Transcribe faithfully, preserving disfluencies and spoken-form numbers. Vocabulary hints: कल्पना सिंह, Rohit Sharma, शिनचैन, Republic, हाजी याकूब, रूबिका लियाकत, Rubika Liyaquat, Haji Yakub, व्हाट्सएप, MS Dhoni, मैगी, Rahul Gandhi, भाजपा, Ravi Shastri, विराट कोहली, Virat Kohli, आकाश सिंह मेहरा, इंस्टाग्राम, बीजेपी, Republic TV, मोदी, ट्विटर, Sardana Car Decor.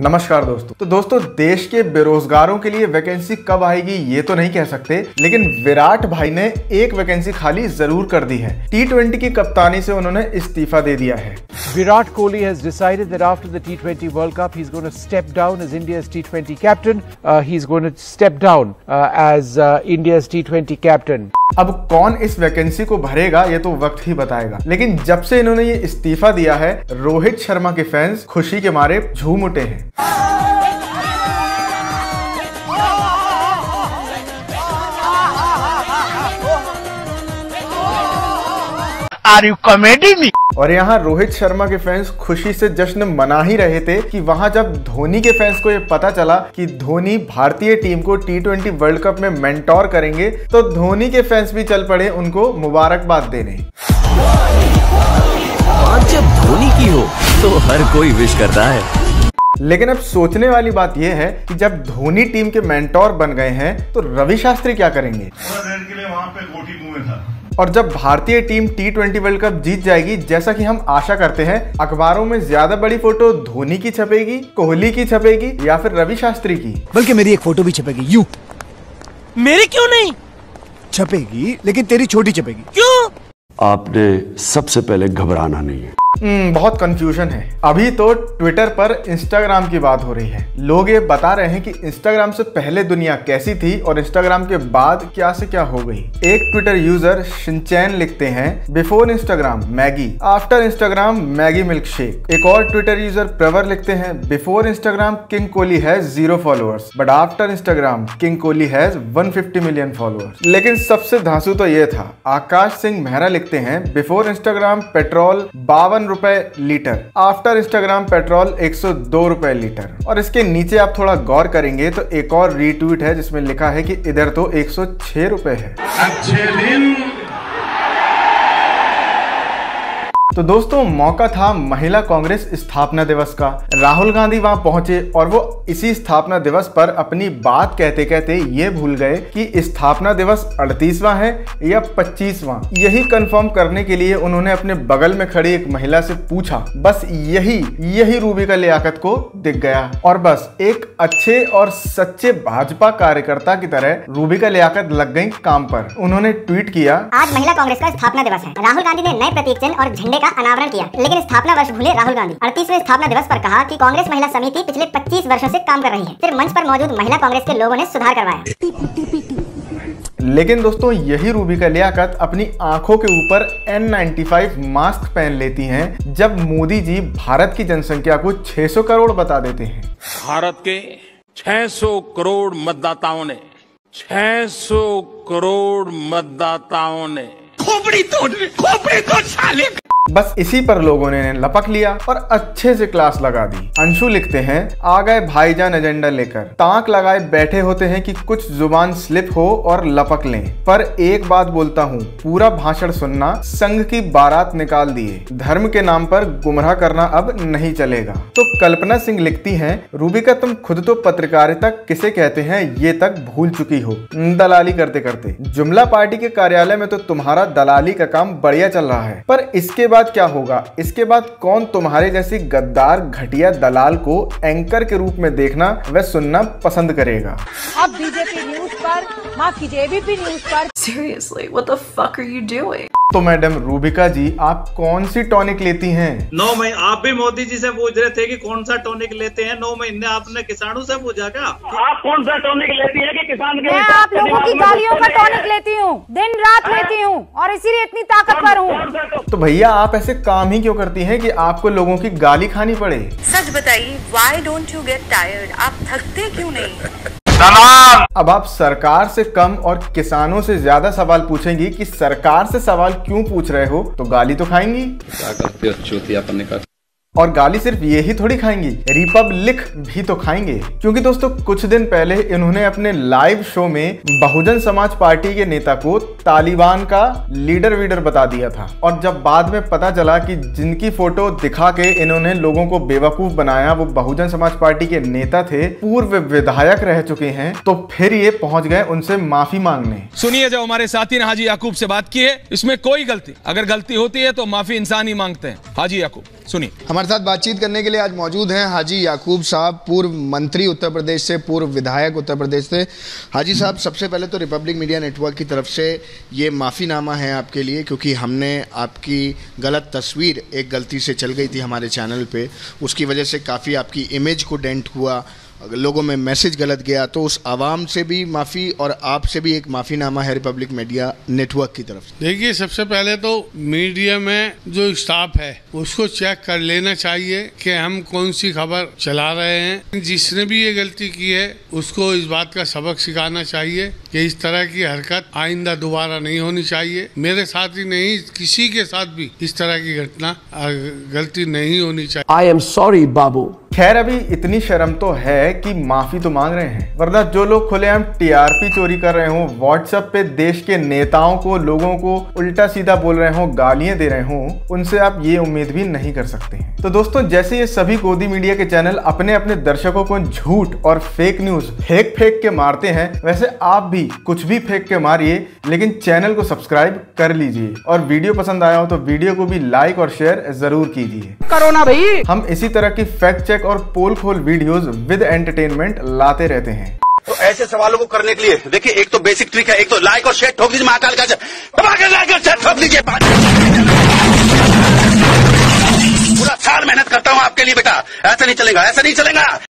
नमस्कार दोस्तों। तो दोस्तों देश के बेरोजगारों के लिए वैकेंसी कब आएगी ये तो नहीं कह सकते, लेकिन विराट भाई ने एक वैकेंसी खाली जरूर कर दी है। टी ट्वेंटी की कप्तानी से उन्होंने इस्तीफा दे दिया है। विराट कोहली has decided that after the T twenty World Cup he's going to step down as India's T twenty captain. Uh, he's going to step down uh, as uh, India's T twenty captain. अब कौन इस vacancy को भरेगा ये तो वक्त ही बताएगा, लेकिन जब से इन्होंने ये इस्तीफा दिया है रोहित शर्मा के फैंस खुशी के मारे झूम उठे हैं। Are you committing me? और यहाँ रोहित शर्मा के फैंस खुशी से जश्न मना ही रहे थे कि वहाँ जब धोनी के फैंस को ये पता चला कि धोनी भारतीय टीम को टी ट्वेंटी वर्ल्ड कप में मेंटोर करेंगे तो धोनी के फैंस भी चल पड़े उनको मुबारकबाद देने। बात जब धोनी की हो तो हर कोई विश करता है। लेकिन अब सोचने वाली बात यह है कि जब धोनी टीम के मेंटोर बन गए हैं तो रवि शास्त्री क्या करेंगे। और जब भारतीय team T twenty world cup जीत जाएगी जैसा कि हम आशा करते हैं, अखबारों में ज्यादा बड़ी फोटो धोनी की छपेगी, कोहली की छपेगी या फिर रवि शास्त्री की। बल्कि मेरी एक फोटो भी छपेगी। यू मेरी क्यों नहीं छपेगी, लेकिन तेरी छोटी छपेगी। क्यों? आपने सबसे पहले घबराना नहीं है। Hmm, बहुत कंफ्यूजन है। अभी तो ट्विटर पर इंस्टाग्राम की बात हो रही है। लोग ये बता रहे हैं कि इंस्टाग्राम से पहले दुनिया कैसी थी और इंस्टाग्राम के बाद क्या से क्या हो गई। एक ट्विटर यूजर शिनचैन लिखते हैं, before इंस्टाग्राम मैगी, after इंस्टाग्राम मैगी milkshake. एक और ट्विटर यूजर प्रवर लिखते हैं, before इंस्टाग्राम king Kohli has zero followers but after इंस्टाग्राम king Kohli has one fifty million followers. लेकिन सबसे धांसू तो ये था। आकाश सिंह मेहरा लिखते हैं, बिफोर इंस्टाग्राम पेट्रोल बावन रुपए लीटर, आफ्टर इंस्टाग्राम पेट्रोल एक सौ दो रुपए लीटर। और इसके नीचे आप थोड़ा गौर करेंगे तो एक और रीट्वीट है जिसमें लिखा है कि इधर तो एक सौ छह रुपए है। अच्छे दिन। तो दोस्तों मौका था महिला कांग्रेस स्थापना दिवस का। राहुल गांधी वहां पहुंचे और वो इसी स्थापना दिवस पर अपनी बात कहते कहते ये भूल गए कि स्थापना दिवस अड़तीसवां है या पच्चीसवां। यही कंफर्म करने के लिए उन्होंने अपने बगल में खड़ी एक महिला से पूछा। बस यही यही रूबिका लियाकत को दिख गया। और बस एक अच्छे और सच्चे भाजपा कार्यकर्ता की तरह रूबिका लियाकत लग गई काम पर। उन्होंने ट्वीट किया, आज महिला कांग्रेस का स्थापना दिवस है। राहुल गांधी ने नए प्रतीक चिन्ह और झंडे अनावरण किया, लेकिन स्थापना वर्ष भूले राहुल गांधी। अड़तीसवें स्थापना दिवस पर कहा कि कांग्रेस महिला समिति पिछले पच्चीस वर्षों से काम कर रही है, फिर मंच पर मौजूद महिला कांग्रेस के लोगों ने सुधार करवाया। लेकिन दोस्तों यही रूबिका लियाकत अपनी आंखों के ऊपर एन नाइंटी फाइव मास्क पहन लेती हैं जब मोदी जी भारत की जनसंख्या को छह सौ करोड़ बता देते हैं। भारत के छह सौ करोड़ मतदाताओं ने छह सौ करोड़ मतदाताओं ने खोपड़ी तोड़ खोपड़ी तोड़ साले। बस इसी पर लोगों ने लपक लिया और अच्छे से क्लास लगा दी। अंशु लिखते हैं, आ गए भाईजान एजेंडा लेकर, ताक लगाए बैठे होते हैं कि कुछ जुबान स्लिप हो और लपक लें। पर एक बात बोलता हूँ, पूरा भाषण सुनना, संघ की बारात निकाल दिए, धर्म के नाम पर गुमराह करना अब नहीं चलेगा। तो कल्पना सिंह लिखती हैं, रूबिका तुम खुद तो पत्रकारिता किसे कहते हैं ये तक भूल चुकी हो, दलाली करते करते। जुमला पार्टी के कार्यालय में तो तुम्हारा दलाली का काम बढ़िया चल रहा है, पर इसके बाद क्या होगा? इसके बाद कौन तुम्हारे जैसी गद्दार घटिया दलाल को एंकर के रूप में देखना व सुनना पसंद करेगा। अब बीजेपी न्यूज़ पर, माफ कीजिए एबीपी न्यूज़ पर। Seriously, what the fuck are you doing? तो मैडम रूबिका जी आप कौन सी टॉनिक लेती हैं? नौ मई आप भी मोदी जी से पूछ रहे थे कि कौन सा टॉनिक लेते हैं। नौ मई ने आपने किसानों से पूछा क्या आप कौन सा टॉनिक लेती है कि किसान के? मैं आप लोगों की गालियों का टॉनिक लेती हूँ, दिन रात लेती हूँ और इसीलिए इतनी ताकतवर हूँ। तो भैया आप ऐसे काम ही क्यों करती हैं कि आपको लोगों की गाली खानी पड़े? सच बताइए, why don't you get tired? आप थकते क्यों नहीं? अब आप सरकार से कम और किसानों से ज्यादा सवाल पूछेंगी कि सरकार से सवाल क्यों पूछ रहे हो, तो गाली तो खाएंगी। क्या करते हो चूतिया पन्ने का? और गाली सिर्फ ये ही थोड़ी खाएंगी, रिपब्लिक भी तो खाएंगे। क्योंकि दोस्तों कुछ दिन पहले इन्होंने अपने लाइव शो में बहुजन समाज पार्टी के नेता को तालिबान का लीडर वीडर बता दिया था। और जब बाद में पता चला कि जिनकी फोटो दिखा के इन्होंने लोगों को बेवकूफ बनाया वो बहुजन समाज पार्टी के नेता थे, पूर्व विधायक रह चुके हैं, तो फिर ये पहुंच गए उनसे माफी मांगने। सुनिए, जब हमारे साथी ने हाजी याकूब से बात की है इसमें कोई गलती, अगर गलती होती है तो माफी इंसान ही मांगते हैं। हाजी याकूब सुनिए, हमारे हमारे साथ बातचीत करने के लिए आज मौजूद हैं हाजी याकूब साहब, पूर्व मंत्री उत्तर प्रदेश से, पूर्व विधायक उत्तर प्रदेश से। हाजी साहब, सबसे पहले तो रिपब्लिक मीडिया नेटवर्क की तरफ से ये माफ़ीनामा है आपके लिए, क्योंकि हमने आपकी गलत तस्वीर एक गलती से चल गई थी हमारे चैनल पे, उसकी वजह से काफ़ी आपकी इमेज को डेंट हुआ, लोगों में मैसेज गलत गया, तो उस आवाम से भी माफ़ी और आपसे भी एक माफ़ीनामा है रिपब्लिक मीडिया नेटवर्क की तरफ से। देखिए, सबसे पहले तो मीडिया में जो स्टाफ है उसको चेक कर लेना चाहिए कि हम कौन सी खबर चला रहे हैं। जिसने भी ये गलती की है उसको इस बात का सबक सिखाना चाहिए कि इस तरह की हरकत आइंदा दोबारा नहीं होनी चाहिए। मेरे साथ ही नहीं, किसी के साथ भी इस तरह की घटना गलती नहीं होनी चाहिए। आई एम सॉरी बाबू। खैर, अभी इतनी शर्म तो है कि माफी तो मांग रहे हैं, वरना जो लोग खुलेआम टीआरपी चोरी कर रहे हों, व्हाट्सएप पे देश के नेताओं को, लोगों को उल्टा सीधा बोल रहे हों, गालियां दे रहे हों, उनसे आप ये उम्मीद भी नहीं कर सकते हैं। तो दोस्तों, जैसे ये सभी गोदी मीडिया के चैनल अपने अपने दर्शकों को झूठ और फेक न्यूज फेंक फेंक के मारते हैं, वैसे आप भी कुछ भी फेंक के मारिए, लेकिन चैनल को सब्सक्राइब कर लीजिए और वीडियो पसंद आया हो तो वीडियो को भी लाइक और शेयर जरूर कीजिए। करो ना भाई, हम इसी तरह की फैक्ट चेक और पोल खोल वीडियोस विद एंटरटेनमेंट लाते रहते हैं। तो ऐसे सवालों को करने के लिए देखिए, एक तो बेसिक ट्रिक है, एक तो लाइक और शेयर ठोक दीजिए, महाकाल का लाइक और शेयर ठोक दीजिए। पूरा साल मेहनत करता हूँ आपके लिए बेटा, ऐसा नहीं चलेगा, ऐसा नहीं चलेगा।